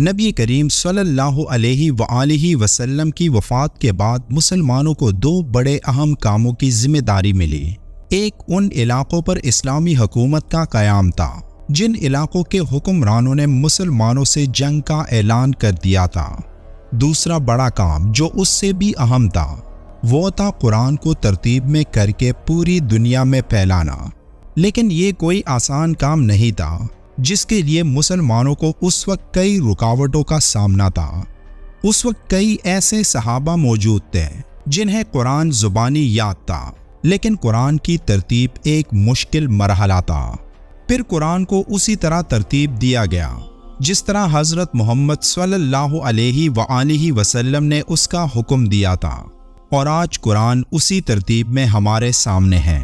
नबी करीम सल्लल्लाहु अलैहि वसल्लम की वफ़ात के बाद मुसलमानों को दो बड़े अहम कामों की जिम्मेदारी मिली। एक, उन इलाक़ों पर इस्लामी हुकूमत का क़याम था जिन इलाक़ों के हुक्मरानों ने मुसलमानों से जंग का ऐलान कर दिया था। दूसरा बड़ा काम जो उससे भी अहम था वो था कुरान को तरतीब में करके पूरी दुनिया में फैलाना। लेकिन ये कोई आसान काम नहीं था जिसके लिए मुसलमानों को उस वक्त कई रुकावटों का सामना था। उस वक्त कई ऐसे सहाबा मौजूद थे जिन्हें कुरान ज़ुबानी याद था लेकिन कुरान की तरतीब एक मुश्किल मरहला था। फिर कुरान को उसी तरह तरतीब दिया गया जिस तरह हज़रत मोहम्मद सल्लल्लाहु अलैहि वसल्लम ने उसका हुक्म दिया था, और आज कुरान उसी तरतीब में हमारे सामने है।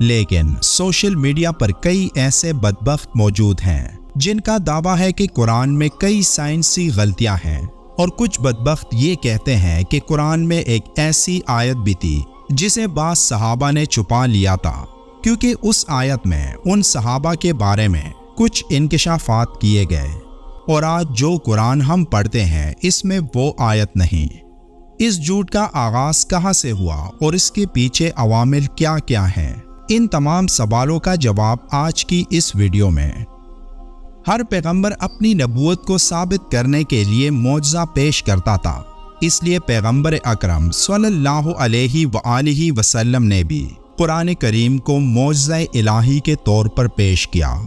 लेकिन सोशल मीडिया पर कई ऐसे बदबख्त मौजूद हैं जिनका दावा है कि कुरान में कई साइंसी गलतियां हैं, और कुछ बदबख्त ये कहते हैं कि कुरान में एक ऐसी आयत भी थी जिसे बाद सहाबा ने छुपा लिया था, क्योंकि उस आयत में उन सहाबा के बारे में कुछ इंकशाफात किए गए। और आज जो कुरान हम पढ़ते हैं इसमें वो आयत नहीं। इस झूठ का आगाज़ कहाँ से हुआ और इसके पीछे अवामिल क्या क्या हैं, इन तमाम सवालों का जवाब आज की इस वीडियो में। हर पैगंबर अपनी नबूवत को साबित करने के लिए मौजज़ा पेश करता था, इसलिए पैगंबर अकरम सल्लल्लाहु अलैहि वसल्लम ने भी कुरान करीम को मौजज़ा इलाही के तौर पर पेश किया।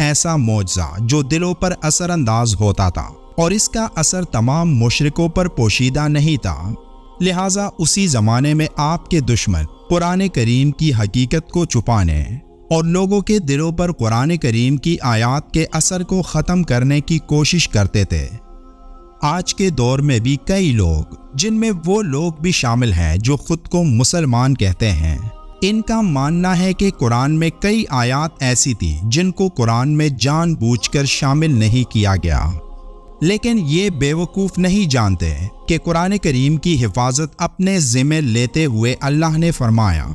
ऐसा मौजज़ा जो दिलों पर असरअंदाज होता था और इसका असर तमाम मुशरिकों पर पोशीदा नहीं था। लिहाजा उसी ज़माने में आपके दुश्मन कुरान करीम की हकीकत को छुपाने और लोगों के दिलों पर कुरान करीम की आयात के असर को ख़त्म करने की कोशिश करते थे। आज के दौर में भी कई लोग, जिनमें वो लोग भी शामिल हैं जो ख़ुद को मुसलमान कहते हैं, इनका मानना है कि कुरान में कई आयात ऐसी थी जिनको कुरान में जानबूझकर शामिल नहीं किया गया। लेकिन ये बेवकूफ़ नहीं जानते कि कुरान करीम की हिफाजत अपने ज़िम्मे लेते हुए अल्लाह ने फरमाया,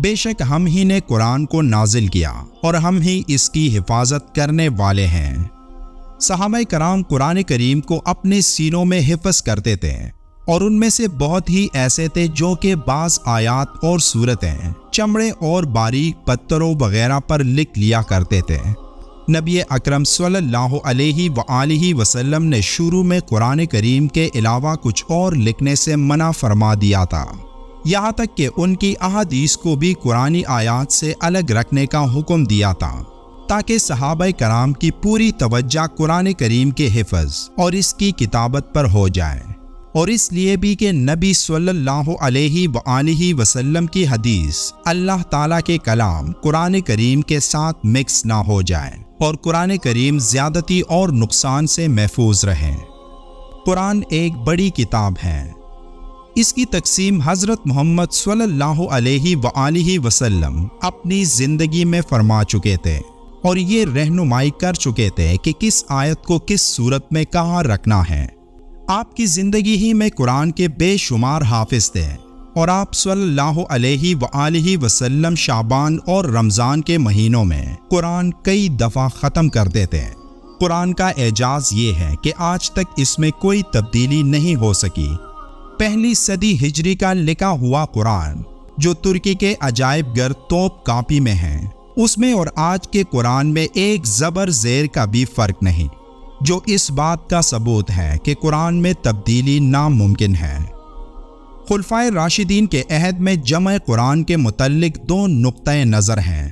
बेशक हम ही ने कुरान को नाजिल किया और हम ही इसकी हिफाजत करने वाले हैं। सहाबा कराम कुरान करीम को अपने सीनों में हिफ्ज़ करते थे, और उनमें से बहुत ही ऐसे थे जो कि बाज़ आयात और सूरतें चमड़े और बारीक पत्थरों वगैरह पर लिख लिया करते थे। नबी अकरम सल्लल्लाहु अलैहि वसल्लम ने शुरू में कुरान करीम के अलावा कुछ और लिखने से मना फरमा दिया था, यहाँ तक कि उनकी अहादीस को भी कुरानी आयात से अलग रखने का हुक्म दिया था, ताकि सहाबा कराम की पूरी तवज्जा कुरान करीम के हिफ्ज़ और इसकी किताबत पर हो जाए। और इसलिए भी कि नबी सल्लल्लाहु अलैहि वसल्लम की हदीस अल्लाह ताला के कलाम कुरान करीम के साथ मिक्स ना हो जाए और कुरान करीम ज़्यादती और नुकसान से महफूज रहें। कुरान एक बड़ी किताब है। इसकी तकसीम हज़रत मोहम्मद सल्लल्लाहु अलैहि वसल्लम अपनी ज़िंदगी में फरमा चुके थे, और ये रहनुमाई कर चुके थे कि किस आयत को किस सूरत में कहाँ रखना है। आपकी ज़िंदगी ही में कुरान के बेशुमार हाफिज़ थे, और आप सल्लल्लाहु अलैहि वसल्लम शाबान और रमज़ान के महीनों में कुरान कई दफ़ा ख़त्म कर देते हैं। कुरान का एजाज़ ये है कि आज तक इसमें कोई तब्दीली नहीं हो सकी। पहली सदी हिजरी का लिखा हुआ कुरान जो तुर्की के अजायब घर तोप कापी में है, उसमें और आज के कुरान में एक ज़बर ज़ेर का भी फ़र्क नहीं, जो इस बात का सबूत है कि कुरान में तब्दीली नामुमकिन है। खुलफाए राशिदीन के अहद में जमे कुरान के मुतल्लिक दो नुक्ते नज़र हैं।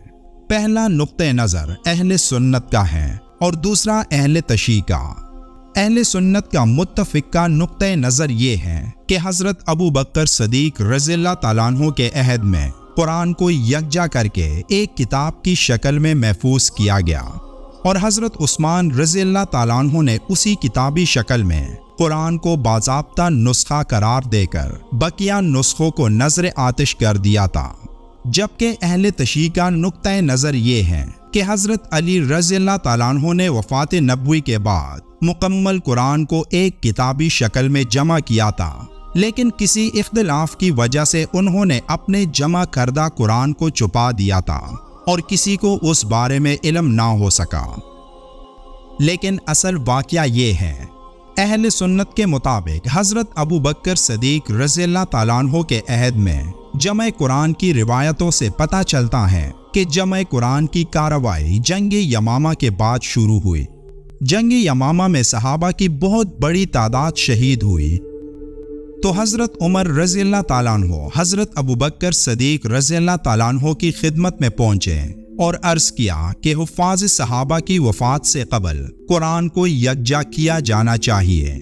पहला नुक्ते नज़र अहले सुन्नत का है और दूसरा अहले तशी का। अहले सुन्नत का मुत्तफ़िक़ा नुक्ते नज़र ये है कि हज़रत अबू बकर सदीक़ रज़ियल्लाहु तआला अन्हु के अहद में कुरान को यकजा करके एक किताब की शक्ल में महफूज किया गया, और हज़रत उस्मान रज़ियल्लाहु तआला अन्हु ने उसी किताबी शक्ल में कुरान को बाज़ाब्ता नुस्खा करार देकर बकिया नुस्खों को नज़र आतिश कर दिया था। जबकि अहले तशी का नुक्ता नज़र ये है कि हज़रत अली रज़ियल्लाहु तआला अन्हु ने वफ़ात नबवी के बाद मुकम्मल कुरान को एक किताबी शक्ल में जमा किया था, लेकिन किसी इख्तिलाफ की वजह से उन्होंने अपने जमा करदा कुरान को छुपा दिया था और किसी को उस बारे में इल्म ना हो सका। लेकिन असल वाक़या ये है अहल सुन्नत के मुताबिक हज़रत अबू बकर सदीक रज़ियल्लाहु ताला अन्हु के अहद में जमे कुरान की रिवायतों से पता चलता है कि जमे कुरान की कार्रवाई जंग यमामा के बाद शुरू हुई। जंग यमामा में सहाबा की बहुत बड़ी तादाद शहीद हुई, तो हज़रत उमर रज़ियल्लाहु ताला अन्हु हज़रत अबू बकर सदीक रज़ियल्लाहु ताला अन्हु की खिदमत में पहुँचे और अर्ज़ किया कि हुफ़ाज़ सहाबा की वफ़ात से क़बल कुरान को यकजा किया जाना चाहिए।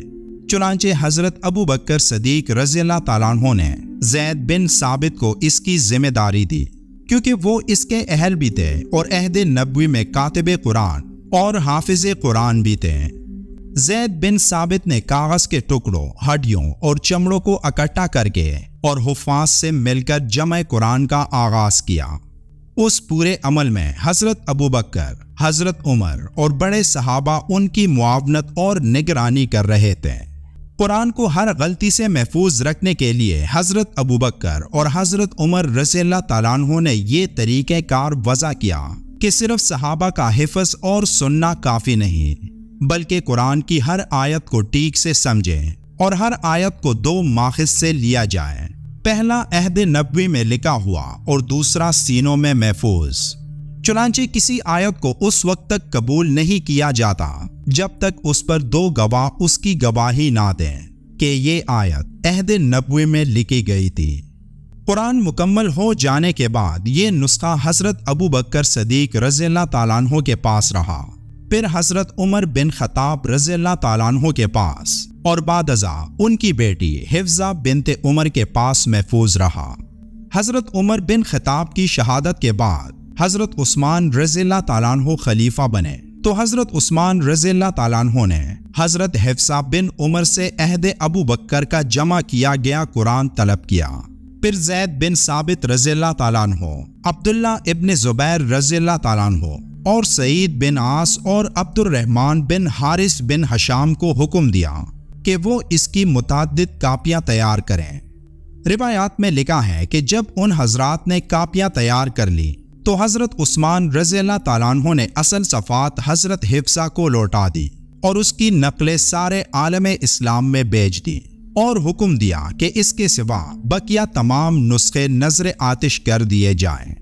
चुनांचे हज़रत अबू बकर सदीक रज़ियल्लाहु ताला अन्हु ने ज़ैद बिन साबित को इसकी ज़िम्मेदारी दी, क्योंकि वो इसके अहल भी थे और अहद नबवी में कातिब कुरान और हाफिज़ कुरान भी थे। ज़ैद बिन साबित ने कागज़ के टुकड़ों, हड्डियों और चमड़ों को इकट्ठा करके और हुफ़ाज़ से मिलकर जमा कुरान का आगाज़ किया। उस पूरे अमल में हज़रत अबू बकर, हज़रत उमर और बड़े सहाबा उनकी मुआवनत और निगरानी कर रहे थे। कुरान को हर गलती से महफूज रखने के लिए हज़रत अबू बकर और हज़रत उमर रज़ियल्लाहु ताला अन्हु ने ये तरीक़ेकार वज़ा किया कि सिर्फ सहाबा का हिफ़्ज़ और सुनना काफ़ी नहीं, बल्कि कुरान की हर आयत को ठीक से समझें और हर आयत को दो माख़ज़ से लिया जाए। पहला अहद नबवी में लिखा हुआ और दूसरा सीनों में महफूज। चुनांचे किसी आयत को उस वक्त तक कबूल नहीं किया जाता जब तक उस पर दो गवाह उसकी गवाही ना दें कि ये आयत अहद नबवी में लिखी गई थी। कुरान मुकम्मल हो जाने के बाद ये नुस्खा हज़रत अबू बकर सदीक रज़ियल्लाहु ताला अन्हु के पास रहा, फिर हज़रत उमर बिन ख़ताब रज़ियल्लाहु ताला अन्हु के पास और बाद अज़ा उनकी बेटी हिफ्ज़ा बिनते उमर के पास महफूज रहा। हज़रत उमर बिन ख़ताब की शहादत के बाद हज़रत उस्मान रज़ियल्लाहु ताला अन्हु खलीफा बने, तो हज़रत उस्मान रज़ियल्लाहु ताला अन्हु ने हज़रत हिफ्ज़ा बिन उमर से अहद अबू बकर का जमा किया गया कुरान तलब किया। फिर ज़ैद बिन साबित रज़ियल्लाहु ताला अन्हु, अब्दुल्ला इब्न ज़ुबैर रज़ियल्लाहु ताला अन्हु और सईद बिन आस और Abdurrahman bin Haris bin Hisham को हुक्म दिया कि वो इसकी मुतादिद कापियाँ तैयार करें। रिवायात में लिखा है कि जब उन हजरात ने कापियाँ तैयार कर ली तो हज़रत उस्मान रज़ियल्लाहु ताला अन्हु ने असल सफ़ात हज़रत हिफ्ज़ा को लौटा दी और उसकी नकलें सारे आलम इस्लाम में बेच दी और हुक्म दिया कि इसके सिवा बकिया तमाम नुस्खे नज़र आतिश कर दिए जाएँ।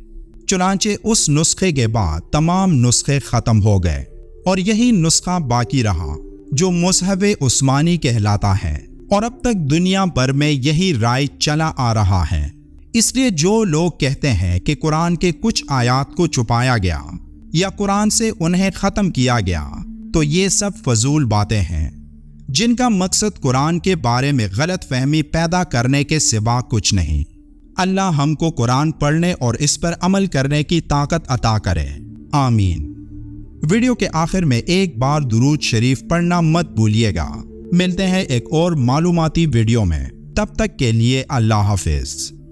चुनांचे उस नुस्खे के बाद तमाम नुस्खे ख़त्म हो गए और यही नुस्खा बाकी रहा जो मुसहफ़े उस्मानी कहलाता है, और अब तक दुनिया भर में यही राय चला आ रहा है। इसलिए जो लोग कहते हैं कि कुरान के कुछ आयात को छुपाया गया या कुरान से उन्हें ख़त्म किया गया, तो ये सब फजूल बातें हैं जिनका मकसद कुरान के बारे में गलत फहमी पैदा करने के सिवा कुछ नहीं। अल्लाह हमको कुरान पढ़ने और इस पर अमल करने की ताकत अता करे, आमीन। वीडियो के आखिर में एक बार दुरूद शरीफ पढ़ना मत भूलिएगा। मिलते हैं एक और मालूमाती वीडियो में, तब तक के लिए अल्लाह हाफिज़।